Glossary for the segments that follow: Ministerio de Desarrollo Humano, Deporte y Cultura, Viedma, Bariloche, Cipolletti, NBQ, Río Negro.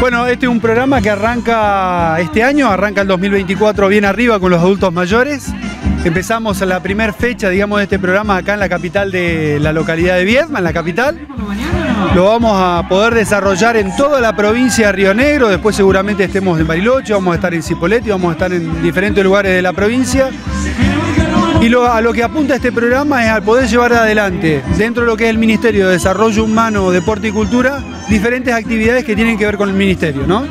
Bueno, este es un programa que arranca este año, arranca el 2024 bien arriba con los adultos mayores. Empezamos la primera fecha, digamos, de este programa acá en la capital de la localidad de Viedma, en la capital. Lo vamos a poder desarrollar en toda la provincia de Río Negro, después seguramente estemos en Bariloche, vamos a estar en Cipolletti, vamos a estar en diferentes lugares de la provincia. Y a lo que apunta este programa es a poder llevar adelante, dentro de lo que es el Ministerio de Desarrollo Humano, Deporte y Cultura, diferentes actividades que tienen que ver con el Ministerio, ¿no?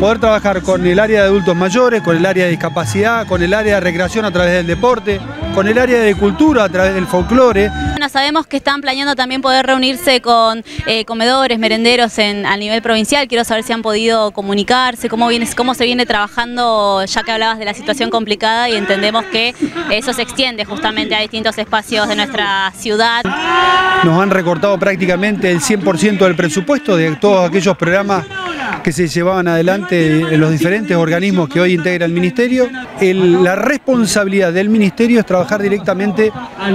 Poder trabajar con el área de adultos mayores, con el área de discapacidad, con el área de recreación a través del deporte, con el área de cultura a través del folclore. Bueno, sabemos que están planeando también poder reunirse con comedores, merenderos a nivel provincial. Quiero saber si han podido comunicarse, cómo se viene trabajando, ya que hablabas de la situación complicada y entendemos que eso se extiende justamente a distintos espacios de nuestra ciudad. Nos han recortado prácticamente el 100% del presupuesto de todos aquellos programas que se llevaban adelante en los diferentes organismos que hoy integra el Ministerio. La responsabilidad del Ministerio es trabajar directamente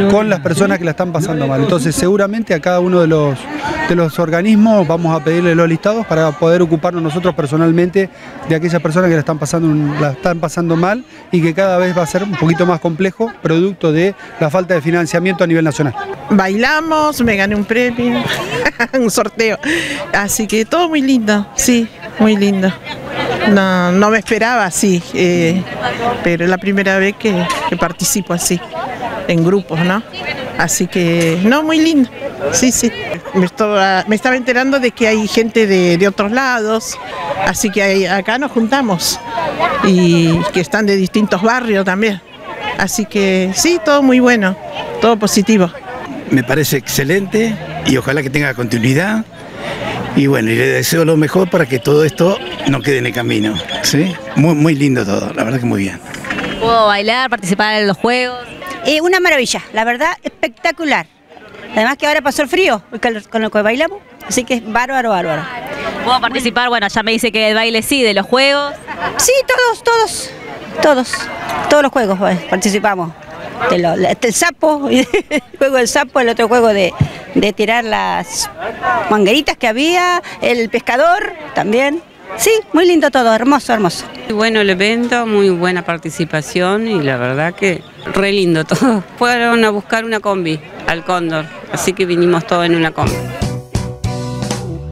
con las personas que la están pasando mal. Entonces seguramente a cada uno de los organismos vamos a pedirle los listados para poder ocuparnos nosotros personalmente de aquellas personas que la están pasando mal y que cada vez va a ser un poquito más complejo, producto de la falta de financiamiento a nivel nacional. Bailamos, me gané un premio, un sorteo, así que todo muy lindo, sí. Muy lindo. No me esperaba así, pero es la primera vez que participo así, en grupos, ¿no? Así que, no, muy lindo, sí, sí. Me estaba enterando de que hay gente de otros lados, así que acá nos juntamos, y que están de distintos barrios también. Así que, sí, todo muy bueno, todo positivo. Me parece excelente, y ojalá que tenga continuidad. Y bueno, y le deseo lo mejor para que todo esto no quede en el camino, ¿sí? Muy, muy lindo todo, la verdad que muy bien. ¿Puedo bailar, participar en los juegos? Una maravilla, la verdad, espectacular. Además que ahora pasó el frío, con lo que bailamos, así que es bárbaro, bárbaro. ¿Puedo participar? Bueno, ya me dice que el baile sí, de los juegos. Sí, todos los juegos participamos. El sapo, el juego del sapo, el otro juego de tirar las mangueritas que había, el pescador también. Sí, muy lindo todo, hermoso, hermoso. Muy bueno el evento, muy buena participación y la verdad que re lindo todo. Fueron a buscar una combi al Cóndor, así que vinimos todos en una combi.